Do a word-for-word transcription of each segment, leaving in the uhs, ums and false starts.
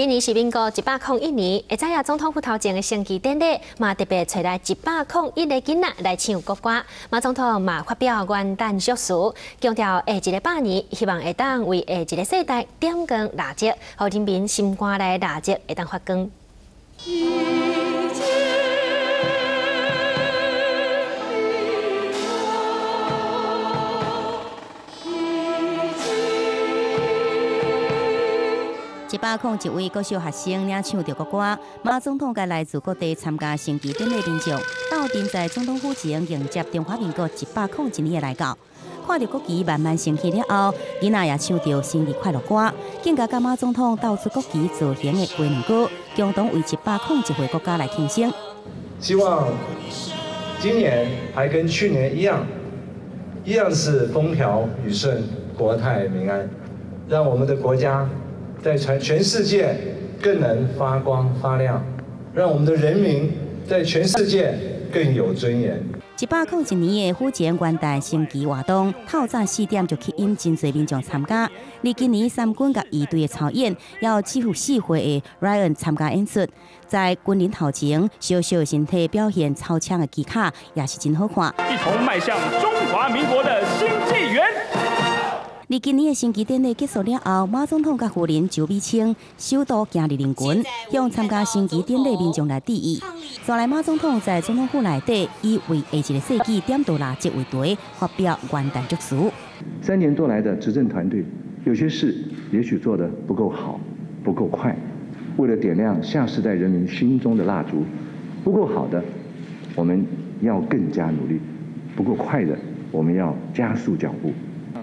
今年是民国一百零一年，会知影总统府头前的升旗典礼，嘛特别找来一百零一个囡仔来唱国歌。马总统嘛发表元旦祝词，强调下一个百年，希望会当为下一个世代点光蜡烛，互人民心肝内蜡烛会当发光。 一百零一位国小学生领唱着国歌，马总统甲来自各地参加升旗典礼民众，到阵在总统府前迎接中华民国一百零一年的来到。看着国旗慢慢升起了后，囡仔也唱着生日快乐歌，更加甲马总统到此国旗造型的鸡卵糕，共同为一百零一回国家来庆生。希望今年还跟去年一样，依然是风调雨顺、国泰民安，让我们的国家 在全全世界更能发光发亮，让我们的人民在全世界更有尊严。一百零一年的府前元旦升旗活动，透早四点就吸引真侪民众参加。而今年三军甲仪队的操演，也有七副四会的 Ryan 参加演出，在军人头前小小身体表现超强的技巧，也是真好看。一同迈向中华民国的新纪元。 而今年的升旗典礼结束了后，马总统甲夫人周美青首度行入人群，向参加升旗典礼民众来致意。再来，马总统在总统府内底以“为下一个世纪点烛蜡烛”为题发表元旦祝词。三年多来的执政团队，有些事也许做得不够好、不够快。为了点亮下世代人民心中的蜡烛，不够好的，我们要更加努力；不够快的，我们要加速脚步。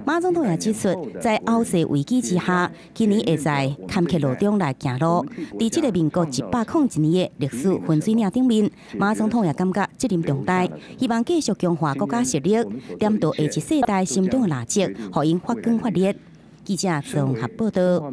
马总统也指出，在后世危机之下，今年会在坎坷路中来行路。在这个民国一百零一年的历史分水岭顶面，马总统也感觉责任重大，希望继续强化国家实力，点到下一世代心中的蜡烛，让因发光发热。记者综合报道。